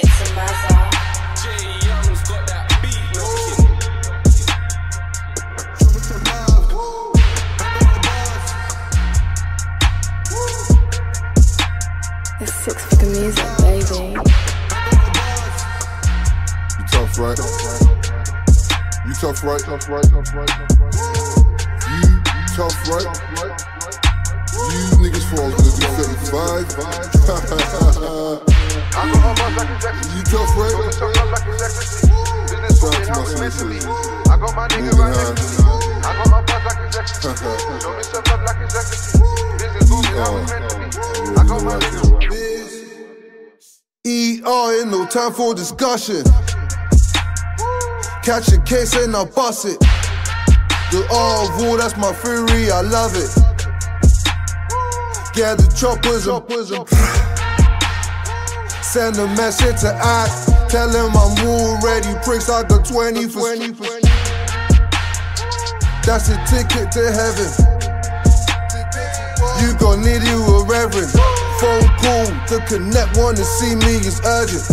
It's a matter. Jay Young's got that beat. Show me some love. Woo. It's six-figure music, baby. You tough, right? You tough, right? You tough, right? You niggas fall to the 75. I got her buzz like it's ecstasy. You tough, right? Put some love like it's ecstasy. Business on me how it's meant to be. I got my nigga right next to me. I got my buzz like it's ecstasy. Show me some love like it's ecstasy. Business on me how it's meant to be. I got my nigga right next to me. ER ain't no time for discussion. Catch a case and I'll bust it. The R of war, that's my fury, I love it. Get the choppers up. Send a message to ask, tell him I'm already pricks, I got 20 for that's a ticket to heaven. You gon' need you a reverend. Phone call to connect, wanna see me is urgent.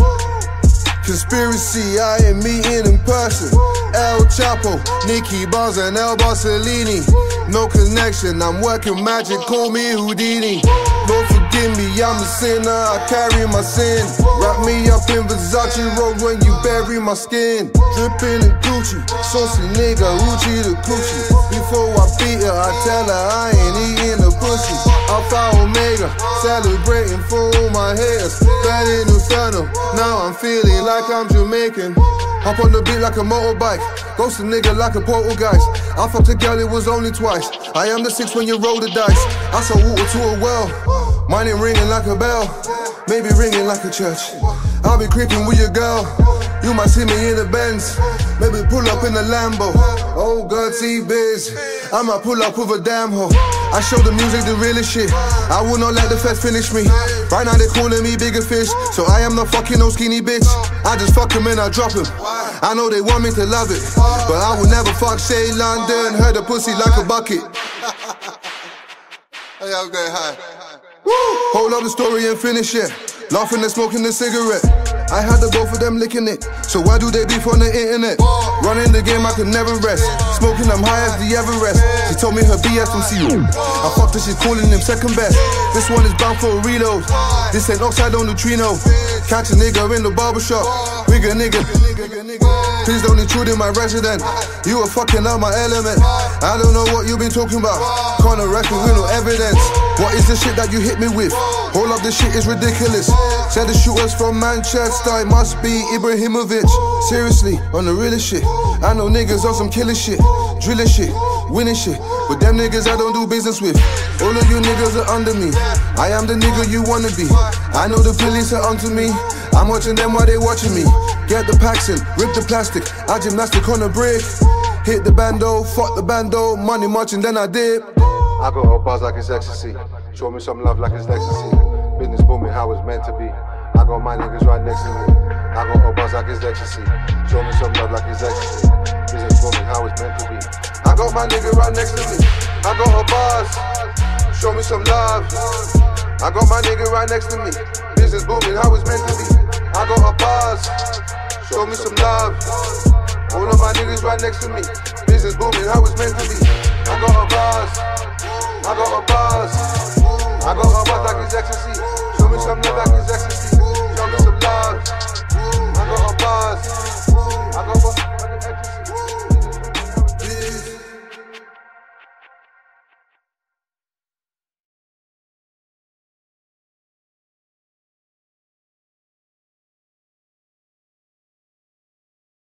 Conspiracy, I ain't meeting in person. El Chapo, Nicky Barnes and El Barcelini. No connection, I'm working magic, call me Houdini. Don't forgive me, I'm a sinner, I carry my sin. Wrap me up in Versace robe when you bury my skin. Dripping in Gucci, saucy nigga, Gucci the Gucci. Before I beat her, I tell her I ain't eating the pussy. Alpha Omega, celebrating for all my haters. Bad in Inferno, now I'm feeling like I'm Jamaican. Hop on the beat like a motorbike, ghost a nigga like a poltergeist. I fucked a girl, it was only twice. I am the six when you roll the dice. I saw water to a well, mine ain't ringing like a bell, maybe ringing like a church. I'll be creeping with your girl, you might see me in the Benz, maybe pull up in the Lambo. Oh God, see biz, I might pull up with a damn hoe. I show the music the realest shit, I will not let the feds finish me. Right now they calling me bigger fish, so I am not fucking no skinny bitch. I just fuck him and I drop him, I know they want me to love it, but I will never fuck Shay London, her the pussy like a bucket. Hey, I'm going high. Woo! Hold up the story and finish it. Laughing and smoking the cigarette, I had the both of them licking it. So why do they beef on the internet? Running the game, I could never rest. Smoking, I'm high as the Everest. She told me her BS from CU. I fucked her, she's calling him second best. This one is bound for a reload. This ain't oxide on neutrino. Catch a nigga in the barbershop. Wigger nigga. Please don't intrude in my resident. You are fucking out my element. I don't know what you've been talking about. Can't arrest me with no evidence. What is the shit that you hit me with? All of this shit is ridiculous. Said the shooters from Manchester, it must be Ibrahimovic. Seriously, on the realest shit. I know niggas on some killer shit, drilling shit, winning shit, but them niggas I don't do business with. All of you niggas are under me, I am the nigga you wanna be. I know the police are onto me, I'm watching them while they watching me. Get the packs in, rip the plastic, I gymnastic on the brick. Hit the bando, fuck the bando, money marching then I dip. I got her buzz like it's ecstasy, show me some love like it's ecstasy. Business booming how it's meant to be, I got my niggas right next to me. I got her buzz like it's ecstasy, show me some love like it's ecstasy. Business booming how it's meant to be, I got my nigga right next to me. I got her buzz, show me some love. I got my nigga right next to me. Business booming how it's meant to be, I got her buzz, show me some love. All of my niggas right next to me. Business booming how it's meant to be, I got her buzz. I got a buzz like it's ecstasy. Show me some love like it's ecstasy.